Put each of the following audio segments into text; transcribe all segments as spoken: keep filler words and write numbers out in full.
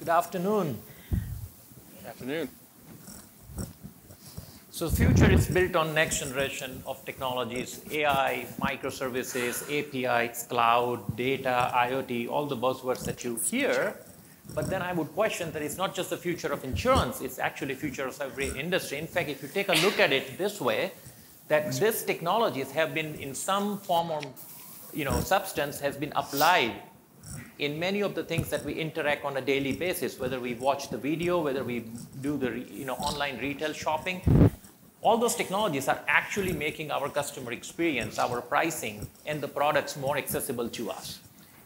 Good afternoon. Good afternoon. So the future is built on next generation of technologies, A I, microservices, A P Is, cloud, data, IoT, all the buzzwords that you hear. But then I would question that it's not just the future of insurance, it's actually the future of every industry. In fact, if you take a look at it this way, that these technologies have been in some form or you know, substance has been applied in many of the things that we interact on a daily basis, whether we watch the video, whether we do the you know, online retail shopping. All those technologies are actually making our customer experience, our pricing, and the products more accessible to us.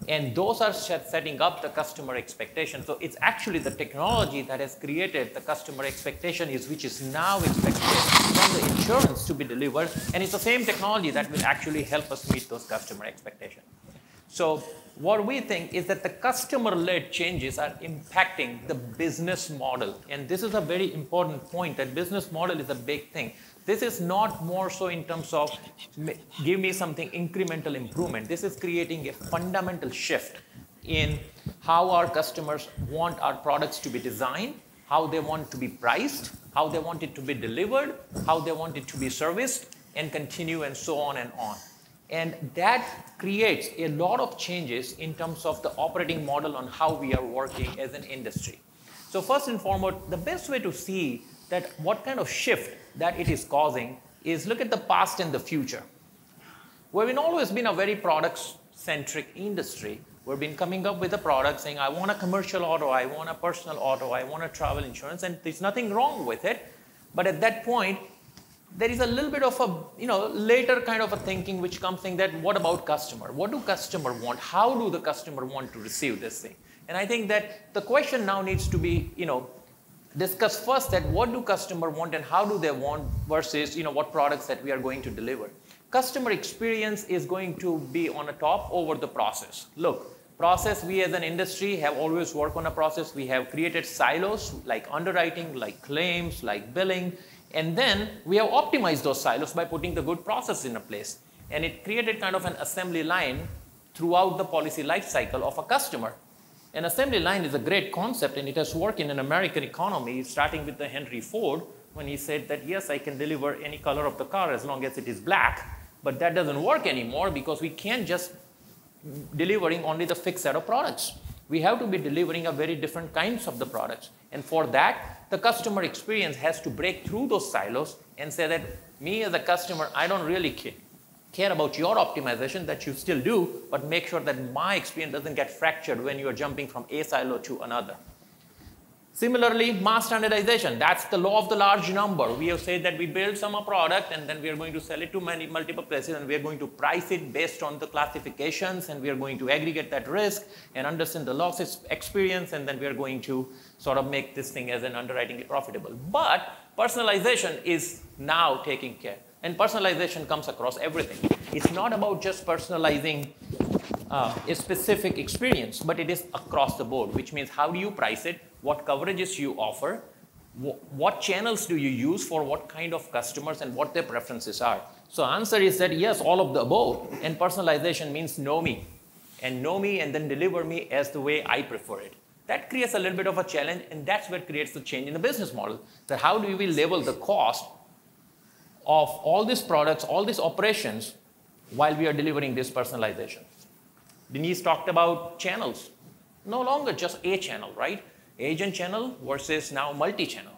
And those are setting up the customer expectation. So it's actually the technology that has created the customer expectation, is which is now expected from the insurance to be delivered. And it's the same technology that will actually help us meet those customer expectations. So what we think is that the customer-led changes are impacting the business model. And this is a very important point, that business model is a big thing. This is not more so in terms of give me something incremental improvement. This is creating a fundamental shift in how our customers want our products to be designed, how they want to be priced, how they want it to be delivered, how they want it to be serviced, and continue and so on and on. And that creates a lot of changes in terms of the operating model on how we are working as an industry. So first and foremost, the best way to see that what kind of shift that it is causing is look at the past and the future. We've always been a very product-centric industry. We've been coming up with a product saying, I want a commercial auto, I want a personal auto, I want a travel insurance, and there's nothing wrong with it. But at that point, there is a little bit of a, you know, later kind of a thinking which comes saying that what about customer? What do customer want? How do the customer want to receive this thing? And I think that the question now needs to be, you know, discuss first that what do customer want and how do they want versus, you know, what products that we are going to deliver. Customer experience is going to be on the top over the process. Look, process, we as an industry have always worked on a process. We have created silos like underwriting, like claims, like billing. And then we have optimized those silos by putting the good process in a place. And it created kind of an assembly line throughout the policy life cycle of a customer. An assembly line is a great concept, and it has worked in an American economy, starting with the Henry Ford, when he said that, yes, I can deliver any color of the car as long as it is black. But that doesn't work anymore because we can't just delivering only the fixed set of products. We have to be delivering a very different kinds of the products. And for that, the customer experience has to break through those silos and say that me as a customer, I don't really care, care about your optimization that you still do, but make sure that my experience doesn't get fractured when you are jumping from a silo to another. Similarly, mass standardization, that's the law of the large number. We have said that we build some product and then we are going to sell it to many multiple places and we are going to price it based on the classifications and we are going to aggregate that risk and understand the loss experience and then we are going to sort of make this thing as an underwriting profitable. But personalization is now taking care, and personalization comes across everything. It's not about just personalizing uh, a specific experience, but it is across the board, which means how do you price it? What coverages you offer, what channels do you use for what kind of customers and what their preferences are. So answer is that yes, all of the above, and personalization means know me and know me and then deliver me as the way I prefer it. That creates a little bit of a challenge, and that's what creates the change in the business model. That how do we label the cost of all these products, all these operations while we are delivering this personalization. Denise talked about channels, no longer just a channel, right? Agent channel versus now multi-channel.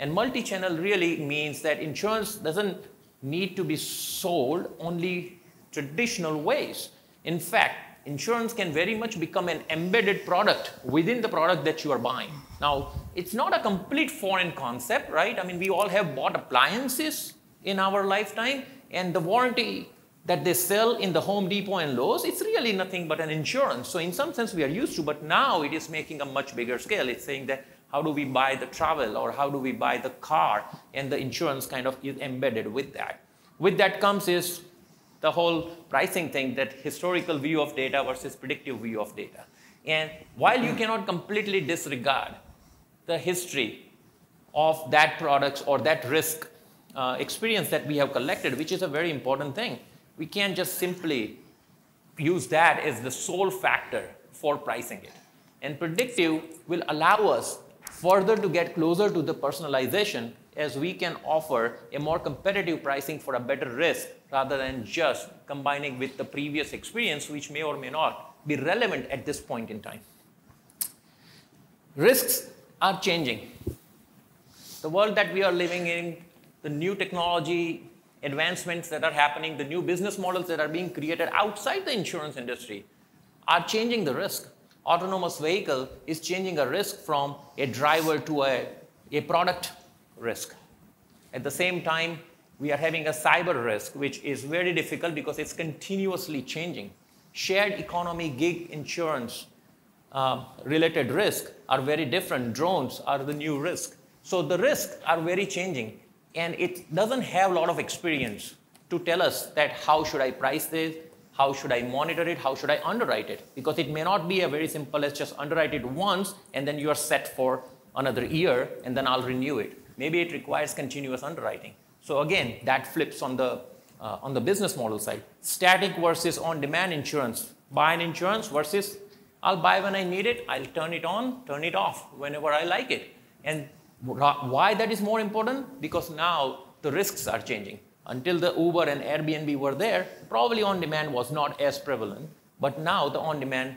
And multi-channel really means that insurance doesn't need to be sold only traditional ways. In fact, insurance can very much become an embedded product within the product that you are buying. Now, it's not a complete foreign concept, right? I mean, we all have bought appliances in our lifetime, and the warranty that they sell in the Home Depot and Lowe's, it's really nothing but an insurance. So in some sense we are used to, but now it is making a much bigger scale. It's saying that how do we buy the travel or how do we buy the car, and the insurance kind of is embedded with that. With that comes is the whole pricing thing, that historical view of data versus predictive view of data. And while you cannot completely disregard the history of that products or that risk uh, experience that we have collected, which is a very important thing, we can't just simply use that as the sole factor for pricing it. And predictive will allow us further to get closer to the personalization, as we can offer a more competitive pricing for a better risk rather than just combining with the previous experience, which may or may not be relevant at this point in time. Risks are changing. The world that we are living in, the new technology advancements that are happening, the new business models that are being created outside the insurance industry are changing the risk. Autonomous vehicle is changing a risk from a driver to a, a product risk. At the same time, we are having a cyber risk, which is very difficult because it's continuously changing. Shared economy, gig insurance uh, related risk are very different. Drones are the new risk. So the risks are very changing, and it doesn't have a lot of experience to tell us that how should I price this, how should I monitor it, how should I underwrite it, because it may not be a very simple, let's just underwrite it once and then you are set for another year and then I'll renew it. Maybe it requires continuous underwriting. So again, that flips on the, uh, on the business model side. Static versus on-demand insurance. Buy an insurance versus I'll buy when I need it, I'll turn it on, turn it off whenever I like it. And why that is more important? Because now the risks are changing. Until the Uber and Airbnb were there, probably on-demand was not as prevalent. But now the on-demand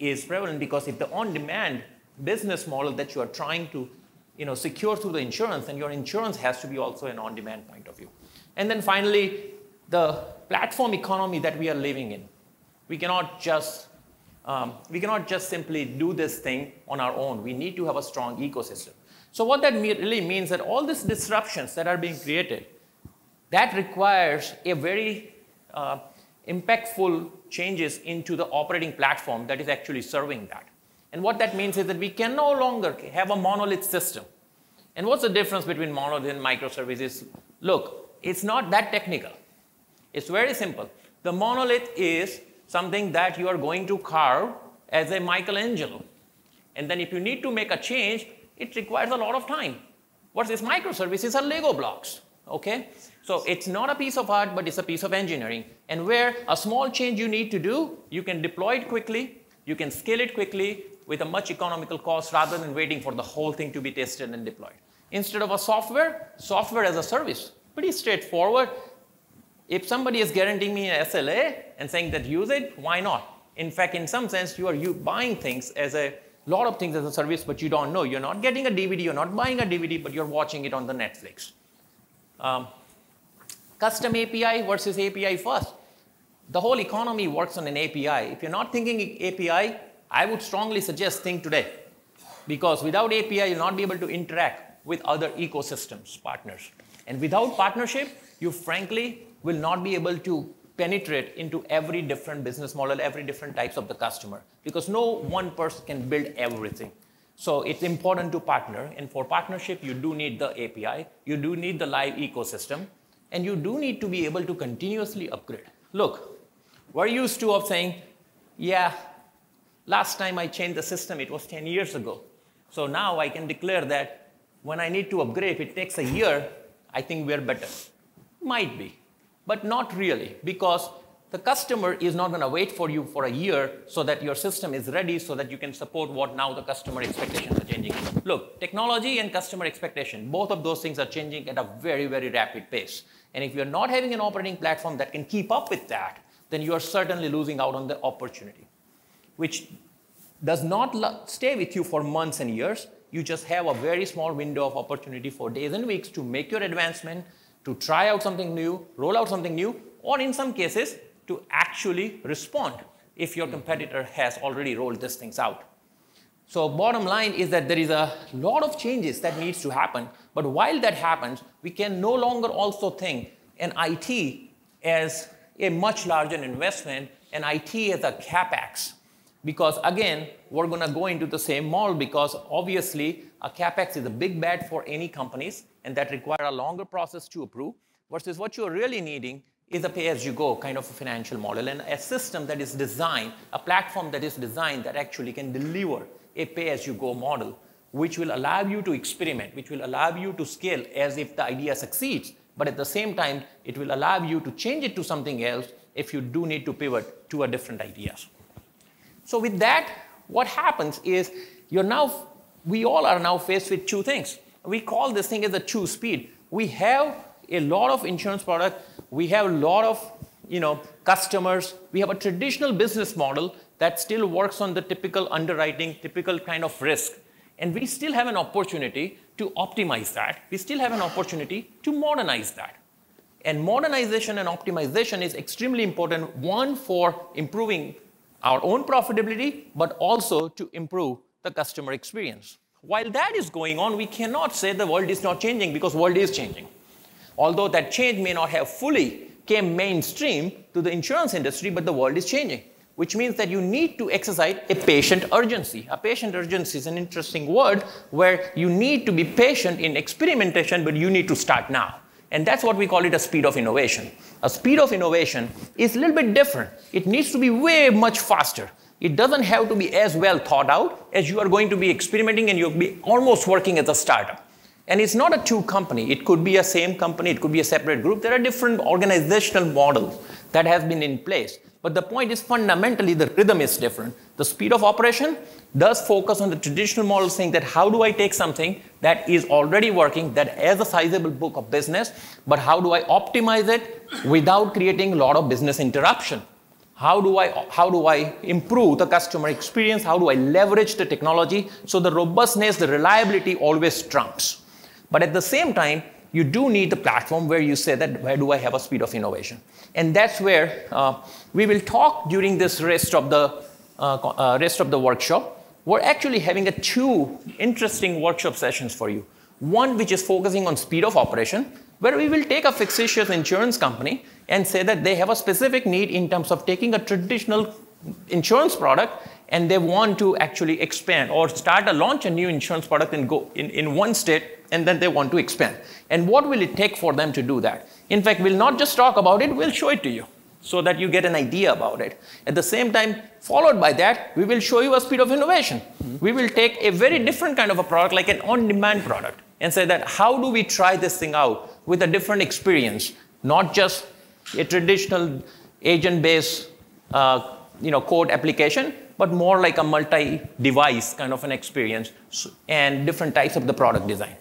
is prevalent, because if the on-demand business model that you are trying to you know, secure through the insurance, and your insurance has to be also an on-demand point of view. And then finally, the platform economy that we are living in. We cannot just, um, we cannot just simply do this thing on our own. We need to have a strong ecosystem. So what that really means that all these disruptions that are being created, that requires a very uh, impactful changes into the operating platform that is actually serving that. And what that means is that we can no longer have a monolith system. And what's the difference between monolith and microservices? Look, it's not that technical. It's very simple. The monolith is something that you are going to carve as a Michelangelo. And then if you need to make a change, it requires a lot of time. Versus microservices are Lego blocks, okay? So it's not a piece of art, but it's a piece of engineering. And where a small change you need to do, you can deploy it quickly, you can scale it quickly, with a much economical cost, rather than waiting for the whole thing to be tested and deployed. Instead of a software, software as a service, pretty straightforward. If somebody is guaranteeing me an S L A and saying that use it, why not? In fact, in some sense, you are you buying things as a lot of things as a service, but you don't know. You're not getting a D V D, you're not buying a D V D, but you're watching it on the Netflix. Um, custom A P I versus A P I first. The whole economy works on an A P I. If you're not thinking A P I, I would strongly suggest think today, because without A P I, you'll not be able to interact with other ecosystems, partners. And without partnership, you frankly will not be able to penetrate into every different business model, every different types of the customer, because no one person can build everything. So it's important to partner. And for partnership, you do need the A P I, you do need the live ecosystem, and you do need to be able to continuously upgrade. Look, we're used to of saying, yeah, last time I changed the system, it was ten years ago. So now I can declare that when I need to upgrade, if it takes a year, I think we're better. Might be, but not really, because the customer is not going to wait for you for a year so that your system is ready so that you can support what now the customer expectations are changing. Look, technology and customer expectation, both of those things are changing at a very, very rapid pace. And if you're not having an operating platform that can keep up with that, then you are certainly losing out on the opportunity, which does not stay with you for months and years. You just have a very small window of opportunity for days and weeks to make your advancement, to try out something new, roll out something new, or in some cases, to actually respond if your competitor has already rolled these things out. So bottom line is that there is a lot of changes that needs to happen. But while that happens, we can no longer also think an I T as a much larger investment, an I T as a CapEx. Because again, we're going to go into the same model, because obviously a CapEx is a big bad for any companies, and that require a longer process to approve, versus what you're really needing is a pay-as-you-go kind of a financial model, and a system that is designed, a platform that is designed that actually can deliver a pay-as-you-go model, which will allow you to experiment, which will allow you to scale as if the idea succeeds, but at the same time, it will allow you to change it to something else if you do need to pivot to a different ideas. So with that, what happens is you're now, we all are now faced with two things. We call this thing as the two speed. We have a lot of insurance product. We have a lot of you know, customers. We have a traditional business model that still works on the typical underwriting, typical kind of risk. And we still have an opportunity to optimize that. We still have an opportunity to modernize that. And modernization and optimization is extremely important, one, for improving our own profitability, but also to improve the customer experience. While that is going on, we cannot say the world is not changing, because the world is changing. Although that change may not have fully came mainstream to the insurance industry, but the world is changing, which means that you need to exercise a patient urgency. A patient urgency is an interesting word, where you need to be patient in experimentation, but you need to start now. And that's what we call it a speed of innovation. A speed of innovation is a little bit different. It needs to be way much faster. It doesn't have to be as well thought out as you are going to be experimenting and you'll be almost working as a startup. And it's not a two company. It could be a same company. It could be a separate group. There are different organizational models that have been in place. But the point is fundamentally the rhythm is different. The speed of operation does focus on the traditional model saying that how do I take something that is already working, that has a sizable book of business, but how do I optimize it without creating a lot of business interruption? How do I, how do I improve the customer experience? How do I leverage the technology? So the robustness, the reliability always trumps. But at the same time, you do need the platform where you say that, where do I have a speed of innovation? And that's where uh, we will talk during this rest of the, uh, uh, rest of the workshop. We're actually having a two interesting workshop sessions for you. One which is focusing on speed of operation, where we will take a fictitious insurance company and say that they have a specific need in terms of taking a traditional insurance product and they want to actually expand or start a launch a new insurance product and go in, in one state, and then they want to expand. And what will it take for them to do that? In fact, we'll not just talk about it, we'll show it to you so that you get an idea about it. At the same time, followed by that, we will show you a speed of innovation. Mm-hmm. We will take a very different kind of a product, like an on-demand product, and say that how do we try this thing out with a different experience, not just a traditional agent-based uh, you know, code application, but more like a multi-device kind of an experience and different types of the product design.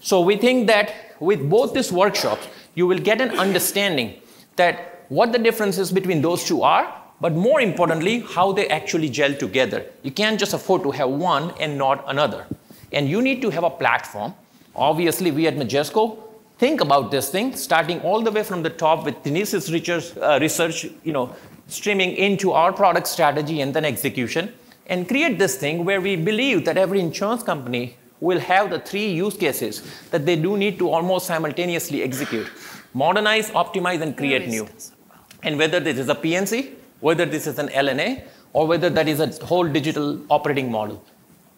So we think that with both these workshops, you will get an understanding that what the differences between those two are, but more importantly, how they actually gel together. You can't just afford to have one and not another. And you need to have a platform. Obviously, we at Majesco think about this thing, starting all the way from the top with Denise's research, uh, research you know, streaming into our product strategy and then execution, and create this thing where we believe that every insurance company will have the three use cases that they do need to almost simultaneously execute. Modernize, optimize, and create new. And whether this is a P N C, whether this is an L N A, or whether that is a whole digital operating model.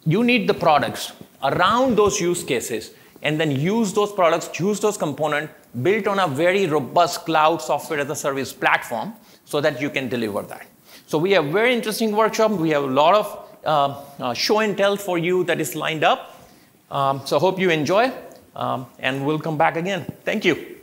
You need the products around those use cases, and then use those products, use those components, built on a very robust cloud software as a service platform, so that you can deliver that. So we have a very interesting workshop. We have a lot of uh, uh, show and tell for you that is lined up. Um, so hope you enjoy, um, and we'll come back again. Thank you.